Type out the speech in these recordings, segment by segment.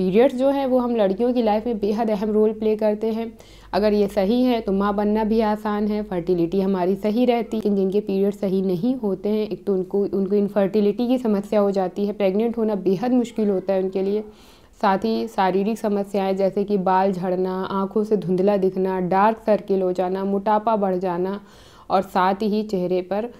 Periods जो हैं वो हम लड़कियों की लाइफ में बेहद अहम रोल प्ले करते हैं। अगर ये सही है तो माँ बनना भी आसान है, फर्टिलिटी हमारी सही रहती है। जिनके पीरियड सही नहीं होते हैं, एक तो उनको इनफर्टिलिटी की समस्या हो जाती है, प्रेग्नेंट होना बेहद मुश्किल होता है उनके लिए। साथ ही शारीरिक समस्याएं जैसे कि बाल झड़ना, आँखों से धुंधला दिखना, डार्क सर्किल हो जाना, मोटापा बढ़ जाना और साथ ही चेहरे पर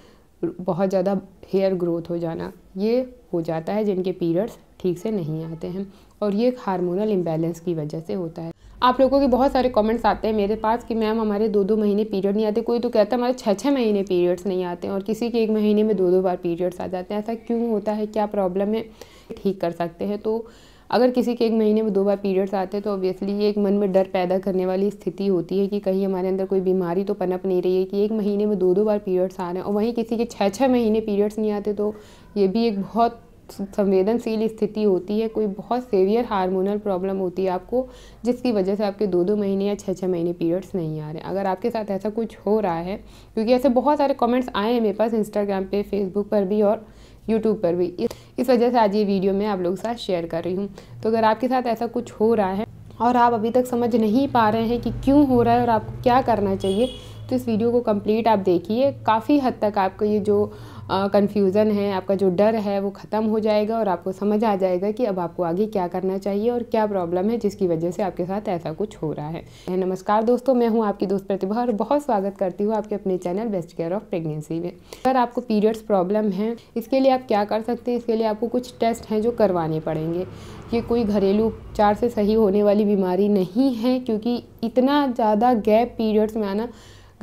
बहुत ज़्यादा हेयर ग्रोथ हो जाना, ये हो जाता है जिनके पीरियड्स ठीक से नहीं आते हैं। और ये हार्मोनल इम्बैलेंस की वजह से होता है। आप लोगों के बहुत सारे कमेंट्स आते हैं मेरे पास कि मैम हमारे 2-2 महीने पीरियड नहीं आते, कोई तो कहता है हमारे 6-6 महीने पीरियड्स नहीं आते हैं और किसी के 1 महीने में 2-2 बार पीरियड्स आ जाते हैं। ऐसा क्यों होता है, क्या प्रॉब्लम है, ठीक कर सकते हैं। तो अगर किसी के 1 महीने में 2 बार पीरियड्स आते हैं तो ऑब्वियसली ये एक मन में डर पैदा करने वाली स्थिति होती है कि कहीं हमारे अंदर कोई बीमारी तो पनप नहीं रही है कि 1 महीने में 2-2 बार पीरियड्स आ रहे हैं। और वहीं किसी के 6-6 महीने पीरियड्स नहीं आते तो ये भी एक बहुत संवेदनशील स्थिति होती है, कोई बहुत सीवियर हार्मोनल प्रॉब्लम होती है आपको, जिसकी वजह से आपके 2-2 महीने या 6-6 महीने पीरियड्स नहीं आ रहे। अगर आपके साथ ऐसा कुछ हो रहा है, क्योंकि ऐसे बहुत सारे कमेंट्स आए हैं मेरे पास इंस्टाग्राम पे, फेसबुक पर भी और यूट्यूब पर भी, इस वजह से आज ये वीडियो मैं आप लोगों के साथ शेयर कर रही हूँ। तो अगर आपके साथ ऐसा कुछ हो रहा है और आप अभी तक समझ नहीं पा रहे हैं कि क्यों हो रहा है और आपको क्या करना चाहिए, तो इस वीडियो को कंप्लीट आप देखिए। काफ़ी हद तक आपको ये जो कंफ्यूज़न है, आपका जो डर है वो ख़त्म हो जाएगा और आपको समझ आ जाएगा कि अब आपको आगे क्या करना चाहिए और क्या प्रॉब्लम है जिसकी वजह से आपके साथ ऐसा कुछ हो रहा है। नमस्कार दोस्तों, मैं हूँ आपकी दोस्त प्रतिभा और बहुत स्वागत करती हूँ आपके अपने channel best care of pregnancy में। अगर आपको पीरियड्स प्रॉब्लम है, इसके लिए आप क्या कर सकते हैं, इसके लिए आपको कुछ टेस्ट हैं जो करवाने पड़ेंगे। ये कोई घरेलू उपचार से सही होने वाली बीमारी नहीं है, क्योंकि इतना ज़्यादा गैप पीरियड्स में आना,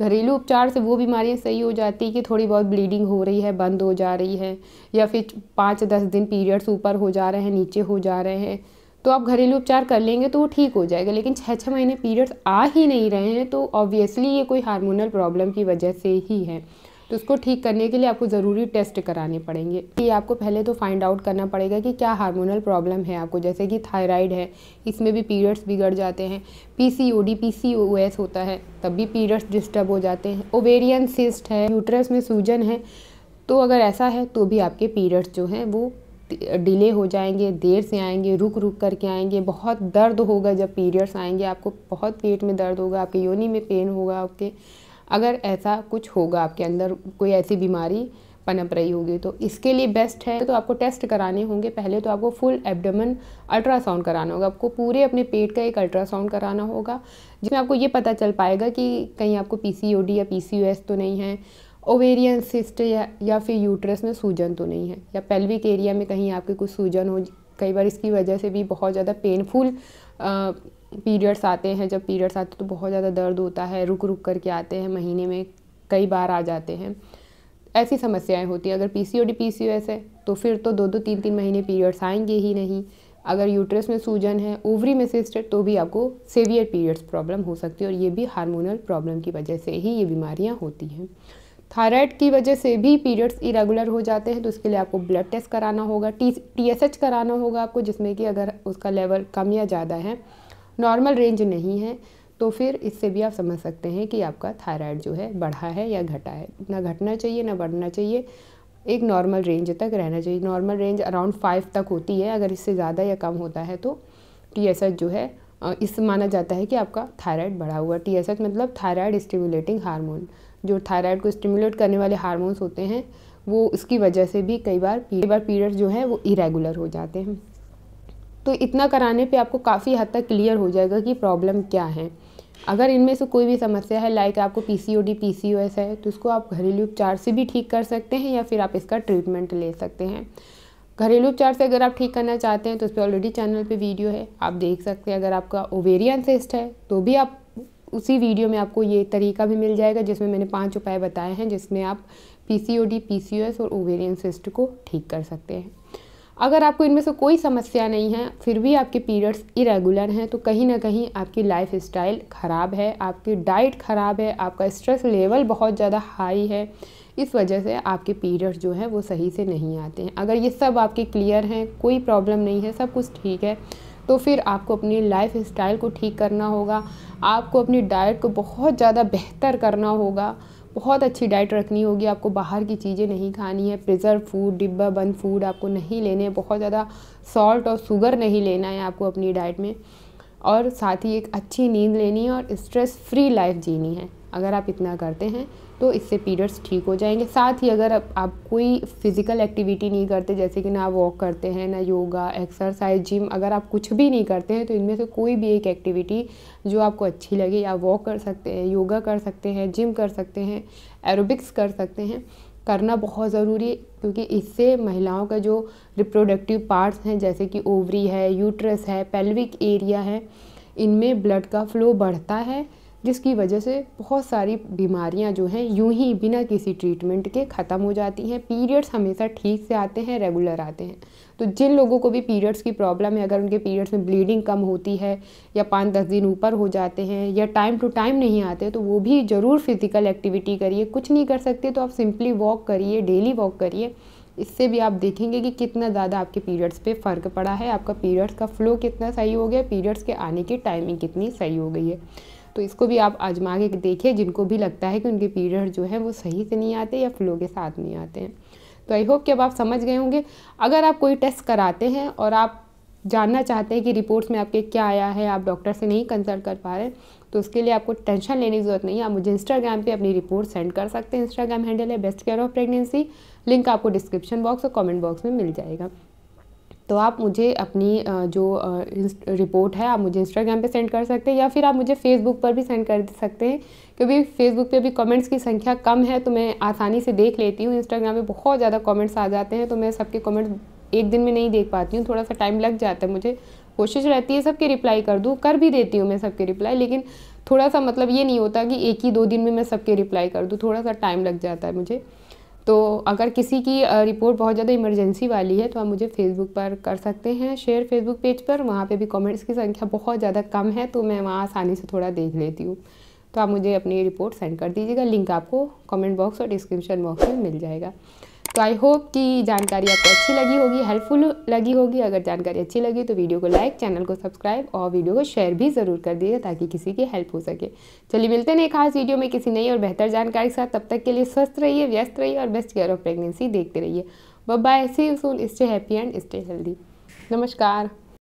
घरेलू उपचार से वो बीमारियां सही हो जाती है कि थोड़ी बहुत ब्लीडिंग हो रही है, बंद हो जा रही है, या फिर 5-10 दिन पीरियड्स ऊपर हो जा रहे हैं, नीचे हो जा रहे हैं, तो आप घरेलू उपचार कर लेंगे तो वो ठीक हो जाएगा। लेकिन 6-6 महीने पीरियड्स आ ही नहीं रहे हैं तो ऑब्वियसली ये कोई हार्मोनल प्रॉब्लम की वजह से ही है। तो उसको ठीक करने के लिए आपको ज़रूरी टेस्ट कराने पड़ेंगे। ये आपको पहले तो फाइंड आउट करना पड़ेगा कि क्या हार्मोनल प्रॉब्लम है आपको, जैसे कि थायराइड है, इसमें भी पीरियड्स बिगड़ जाते हैं, पीसीओडी पीसीओएस होता है तब भी पीरियड्स डिस्टर्ब हो जाते हैं, ओवेरियन सिस्ट है, यूट्रस में सूजन है, तो अगर ऐसा है तो भी आपके पीरियड्स जो हैं वो डिले हो जाएंगे, देर से आएंगे, रुक करके आएंगे, बहुत दर्द होगा जब पीरियड्स आएंगे, आपको बहुत पेट में दर्द होगा, आपके योनि में पेन होगा, आपके अगर ऐसा कुछ होगा आपके अंदर कोई ऐसी बीमारी पनप रही होगी तो इसके लिए बेस्ट है तो आपको टेस्ट कराने होंगे। पहले तो आपको फुल एब्डोमेन अल्ट्रासाउंड कराना होगा, आपको पूरे अपने पेट का एक अल्ट्रासाउंड कराना होगा जिसमें आपको ये पता चल पाएगा कि कहीं आपको पीसीओडी या पीसीओएस तो नहीं है, ओवेरियन सिस्ट या फिर यूट्रस में सूजन तो नहीं है, या पेल्विक एरिया में कहीं आपके कुछ सूजन हो। कई बार इसकी वजह से भी बहुत ज़्यादा पेनफुल पीरियड्स आते हैं, जब पीरियड्स आते हैं तो बहुत ज़्यादा दर्द होता है, रुक करके आते हैं, महीने में कई बार आ जाते हैं, ऐसी समस्याएं होती हैं। अगर पीसीओडी पीसीओएस है तो फिर तो 2-2, 3-3 महीने पीरियड्स आएंगे ही नहीं। अगर यूट्रस में सूजन है, ओवरी में सिस्ट है तो भी आपको सीवियर पीरियड्स प्रॉब्लम हो सकती है और ये भी हार्मोनल प्रॉब्लम की वजह से ही ये बीमारियाँ होती हैं। थायराइड की वजह से भी पीरियड्स इरेगुलर हो जाते हैं तो उसके लिए आपको ब्लड टेस्ट कराना होगा, टीएसएच कराना होगा आपको, जिसमें कि अगर उसका लेवल कम या ज़्यादा है, नॉर्मल रेंज नहीं है, तो फिर इससे भी आप समझ सकते हैं कि आपका थायराइड जो है बढ़ा है या घटा है। ना घटना चाहिए ना बढ़ना चाहिए, एक नॉर्मल रेंज तक रहना चाहिए। नॉर्मल रेंज अराउंड 5 तक होती है, अगर इससे ज़्यादा या कम होता है तो टीएसएच जो है इससे माना जाता है कि आपका थायराइड बढ़ा हुआ। टीएसएच मतलब थायराइड स्टिमुलेटिंग हार्मोन, जो थायराइड को स्टिमुलेट करने वाले हार्मोन्स होते हैं वो, उसकी वजह से भी कई बार पीरियड्स जो है वो इरेगुलर हो जाते हैं। तो इतना कराने पे आपको काफ़ी हद तक क्लियर हो जाएगा कि प्रॉब्लम क्या है। अगर इनमें से कोई भी समस्या है, लाइक आपको पीसीओडी पीसीओएस है, तो इसको आप घरेलू उपचार से भी ठीक कर सकते हैं या फिर आप इसका ट्रीटमेंट ले सकते हैं। घरेलू उपचार से अगर आप ठीक करना चाहते हैं तो उस पर ऑलरेडी चैनल पे वीडियो है, आप देख सकते हैं। अगर आपका ओवेरियन सिस्ट है तो भी आप उसी वीडियो में आपको ये तरीका भी मिल जाएगा जिसमें मैंने 5 उपाय बताए हैं, जिसमें आप पीसीओडी पीसीओएस और ओवेरियन सिस्ट को ठीक कर सकते हैं। अगर आपको इनमें से कोई समस्या नहीं है फिर भी आपके पीरियड्स इरेगुलर हैं तो कहीं ना कहीं आपकी लाइफस्टाइल ख़राब है, आपकी डाइट ख़राब है, आपका स्ट्रेस लेवल बहुत ज़्यादा हाई है, इस वजह से आपके पीरियड्स जो हैं वो सही से नहीं आते हैं। अगर ये सब आपके क्लियर हैं, कोई प्रॉब्लम नहीं है, सब कुछ ठीक है, तो फिर आपको अपनी लाइफस्टाइल को ठीक करना होगा, आपको अपनी डाइट को बहुत ज़्यादा बेहतर करना होगा, बहुत अच्छी डाइट रखनी होगी, आपको बाहर की चीज़ें नहीं खानी है, प्रिजर्व फूड, डिब्बा बंद फूड आपको नहीं लेने हैं, बहुत ज़्यादा सॉल्ट और शुगर नहीं लेना है आपको अपनी डाइट में, और साथ ही एक अच्छी नींद लेनी है और स्ट्रेस फ्री लाइफ जीनी है। अगर आप इतना करते हैं तो इससे पीरियड्स ठीक हो जाएंगे। साथ ही अगर आप कोई फिज़िकल एक्टिविटी नहीं करते, जैसे कि ना वॉक करते हैं, ना योगा, एक्सरसाइज, जिम, अगर आप कुछ भी नहीं करते हैं तो इनमें से कोई भी एक एक्टिविटी जो आपको अच्छी लगे, आप वॉक कर सकते हैं, योगा कर सकते हैं, जिम कर सकते हैं, एरोबिक्स कर सकते हैं, करना बहुत ज़रूरी है, क्योंकि इससे महिलाओं का जो रिप्रोडक्टिव पार्ट्स हैं जैसे कि ओवरी है, यूट्रस है, पेल्विक एरिया है, इनमें ब्लड का फ़्लो बढ़ता है, जिसकी वजह से बहुत सारी बीमारियां जो हैं यूं ही बिना किसी ट्रीटमेंट के ख़त्म हो जाती हैं। पीरियड्स हमेशा ठीक से आते हैं, रेगुलर आते हैं। तो जिन लोगों को भी पीरियड्स की प्रॉब्लम है, अगर उनके पीरियड्स में ब्लीडिंग कम होती है या 5-10 दिन ऊपर हो जाते हैं या टाइम टू टाइम नहीं आते, तो वो भी ज़रूर फिज़िकल एक्टिविटी करिए। कुछ नहीं कर सकते तो आप सिंपली वॉक करिए, डेली वॉक करिए, इससे भी आप देखेंगे कि कितना ज़्यादा आपके पीरियड्स पे फ़र्क पड़ा है, आपका पीरियड्स का फ़्लो कितना सही हो गया, पीरियड्स के आने की टाइमिंग कितनी सही हो गई है। तो इसको भी आप आजमा के देखिए, जिनको भी लगता है कि उनके पीरियड जो है वो सही से नहीं आते या फ्लो के साथ नहीं आते हैं। तो आई होप कि अब आप समझ गए होंगे। अगर आप कोई टेस्ट कराते हैं और आप जानना चाहते हैं कि रिपोर्ट्स में आपके क्या आया है, आप डॉक्टर से नहीं कंसल्ट कर पा रहे हैं, तो उसके लिए आपको टेंशन लेने की ज़रूरत नहीं है। आप मुझे इंस्टाग्राम पे अपनी रिपोर्ट सेंड कर सकते हैं। इंस्टाग्राम हैंडल है best care of pregnancy, link आपको डिस्क्रिप्शन बॉक्स और कमेंट बॉक्स में मिल जाएगा। तो आप मुझे अपनी जो रिपोर्ट है आप मुझे इंस्टाग्राम पे सेंड कर सकते हैं, या फिर आप मुझे फेसबुक पर भी सेंड कर सकते हैं, क्योंकि फेसबुक पे भी कमेंट्स की संख्या कम है तो मैं आसानी से देख लेती हूँ। इंस्टाग्राम पे बहुत ज़्यादा कमेंट्स आ जाते हैं तो मैं सबके कमेंट्स एक दिन में नहीं देख पाती हूँ, थोड़ा सा टाइम लग जाता है। मुझे कोशिश रहती है सबके रिप्लाई कर दूँ, कर भी देती हूँ मैं सबके रिप्लाई, लेकिन थोड़ा सा मतलब ये नहीं होता कि 1-2 दिन में मैं सबके रिप्लाई कर दूँ, थोड़ा सा टाइम लग जाता है मुझे। तो अगर किसी की रिपोर्ट बहुत ज़्यादा इमरजेंसी वाली है तो आप मुझे फेसबुक पर कर सकते हैं शेयर, फेसबुक पेज पर। वहाँ पे भी कमेंट्स की संख्या बहुत ज़्यादा कम है तो मैं वहाँ आसानी से थोड़ा देख लेती हूँ। तो आप मुझे अपनी रिपोर्ट सेंड कर दीजिएगा, लिंक आपको कमेंट बॉक्स और डिस्क्रिप्शन बॉक्स में मिल जाएगा। तो आई होप कि जानकारी आपको अच्छी लगी होगी, हेल्पफुल लगी होगी। अगर जानकारी अच्छी लगी तो वीडियो को लाइक, चैनल को सब्सक्राइब और वीडियो को शेयर भी ज़रूर कर दीजिए ताकि किसी की हेल्प हो सके। चलिए मिलते हैं एक खास वीडियो में किसी नई और बेहतर जानकारी के साथ। तब तक के लिए स्वस्थ रहिए, व्यस्त रहिए और बेस्ट केयर ऑफ प्रेगनेंसी देखते रहिए। Bye, see you soon, stay happy and stay healthy. नमस्कार।